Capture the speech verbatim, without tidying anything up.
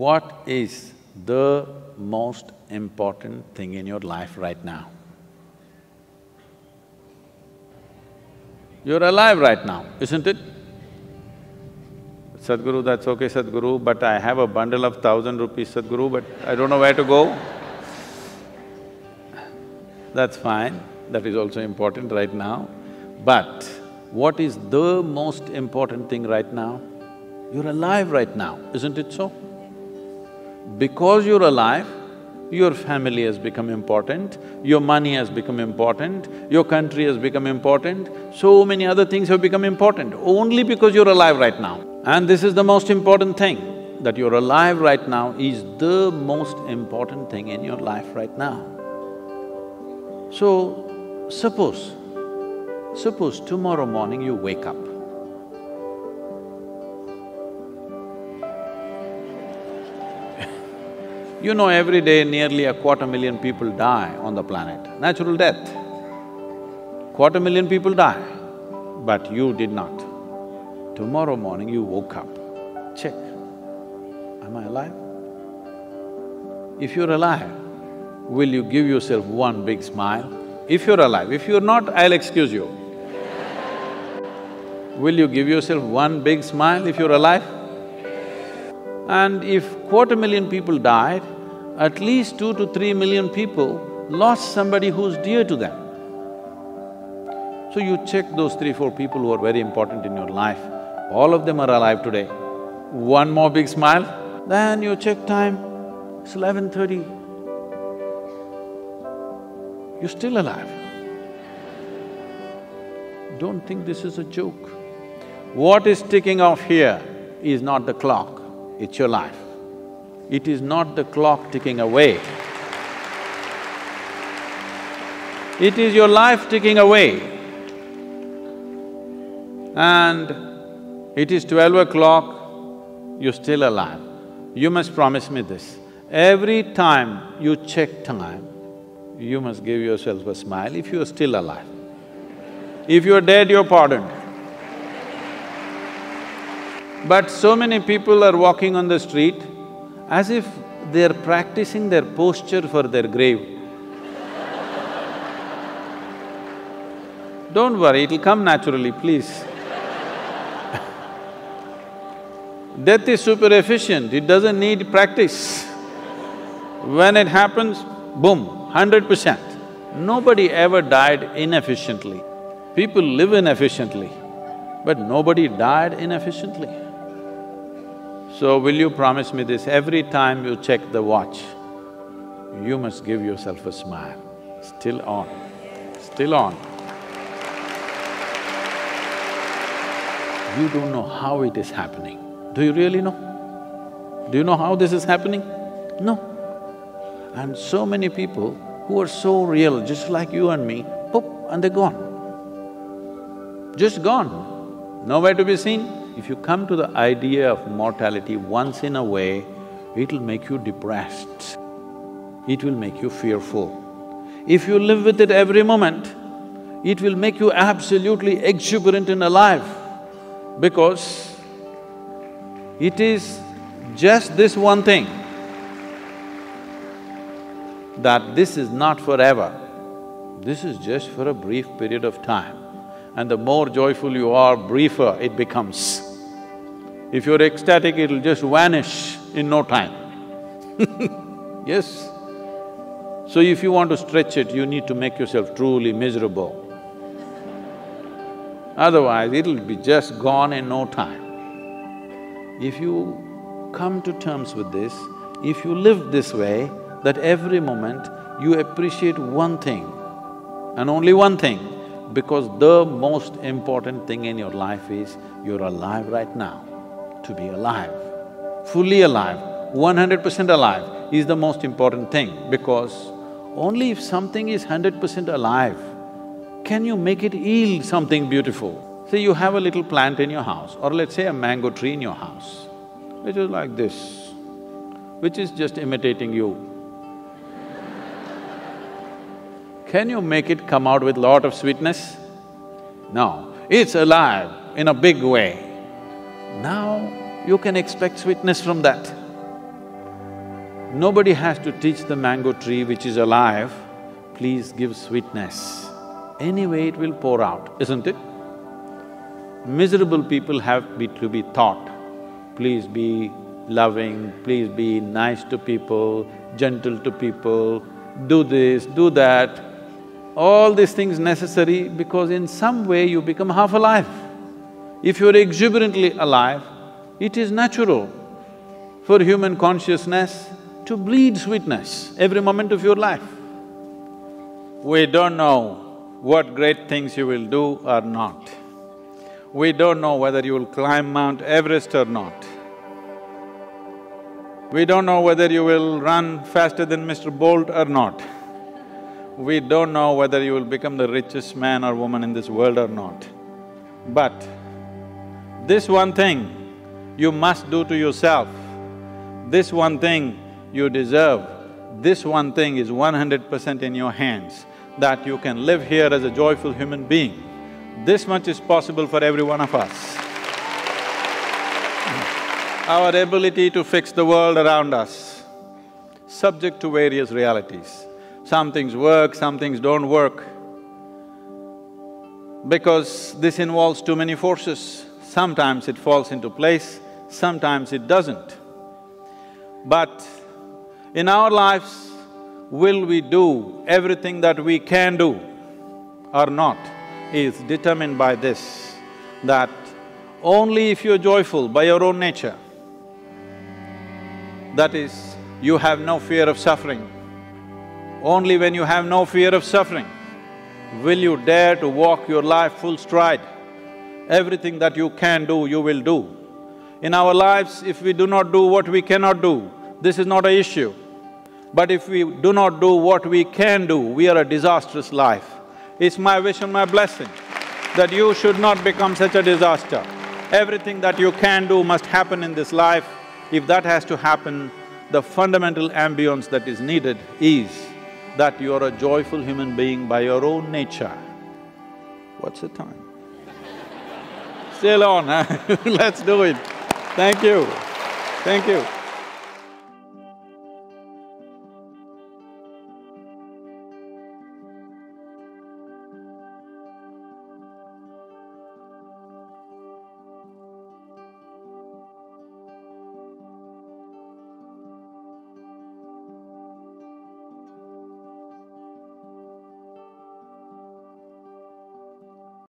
what is the most important thing in your life right now? You're alive right now, isn't it? Sadhguru, that's okay, Sadhguru, but I have a bundle of thousand rupees, Sadhguru, but I don't know where to go. That's fine, that is also important right now. But what is the most important thing right now? You're alive right now, isn't it so? Because you're alive, your family has become important, your money has become important, your country has become important, so many other things have become important, only because you're alive right now. And this is the most important thing, that you're alive right now is the most important thing in your life right now. So, suppose, suppose tomorrow morning you wake up. You know, every day nearly a quarter million people die on the planet, natural death. Quarter million people die, but you did not. Tomorrow morning you woke up, check, am I alive? If you're alive, will you give yourself one big smile? If you're alive, if you're not, I'll excuse you. Will you give yourself one big smile if you're alive? And if quarter million people died, at least two to three million people lost somebody who's dear to them. So you check those three, four people who are very important in your life, all of them are alive today. One more big smile, then you check time, it's eleven thirty. You're still alive. Don't think this is a joke. What is ticking off here is not the clock, it's your life. It is not the clock ticking away. It is your life ticking away. And it is twelve o'clock, you're still alive. You must promise me this, every time you check time, you must give yourself a smile if you're still alive. If you're dead, you're pardoned. But so many people are walking on the street as if they're practicing their posture for their grave. Don't worry, it'll come naturally, please. Death is super efficient, it doesn't need practice. When it happens, boom, hundred percent. Nobody ever died inefficiently. People live inefficiently, but nobody died inefficiently. So will you promise me this, every time you check the watch, you must give yourself a smile. Still on, still on. You don't know how it is happening. Do you really know? Do you know how this is happening? No. And so many people who are so real, just like you and me, pop, and they're gone. Just gone, nowhere to be seen. If you come to the idea of mortality once in a way, it'll make you depressed, it will make you fearful. If you live with it every moment, it will make you absolutely exuberant and alive, because it is just this one thing, that this is not forever, this is just for a brief period of time. And the more joyful you are, briefer it becomes. If you're ecstatic, it'll just vanish in no time. Yes? So if you want to stretch it, you need to make yourself truly miserable. Otherwise, it'll be just gone in no time. If you come to terms with this, if you live this way, that every moment you appreciate one thing and only one thing, because the most important thing in your life is you're alive right now. To be alive, fully alive, one hundred percent alive is the most important thing, because only if something is hundred percent alive, can you make it yield something beautiful. Say you have a little plant in your house, or let's say a mango tree in your house, which is like this, which is just imitating you. Can you make it come out with lot of sweetness? No, it's alive in a big way. Now you can expect sweetness from that. Nobody has to teach the mango tree which is alive, please give sweetness. Anyway, it will pour out, isn't it? Miserable people have be to be taught, please be loving, please be nice to people, gentle to people, do this, do that. All these things necessary because in some way you become half alive. If you're exuberantly alive, it is natural for human consciousness to bleed sweetness every moment of your life. We don't know what great things you will do or not. We don't know whether you will climb Mount Everest or not. We don't know whether you will run faster than Mister Bolt or not. We don't know whether you will become the richest man or woman in this world or not. But this one thing you must do to yourself, this one thing you deserve, this one thing is one hundred percent in your hands, that you can live here as a joyful human being. This much is possible for every one of us. Our ability to fix the world around us, subject to various realities. Some things work, some things don't work. Because this involves too many forces, sometimes it falls into place, sometimes it doesn't. But in our lives, will we do everything that we can do or not is determined by this, that only if you're joyful by your own nature, that is, you have no fear of suffering. Only when you have no fear of suffering will you dare to walk your life full stride. Everything that you can do, you will do. In our lives, if we do not do what we cannot do, this is not an issue. But if we do not do what we can do, we are a disastrous life. It's my wish and my blessing that you should not become such a disaster. Everything that you can do must happen in this life. If that has to happen, the fundamental ambience that is needed is that you are a joyful human being by your own nature. What's the time? Still on, huh? Let's do it. Thank you. Thank you.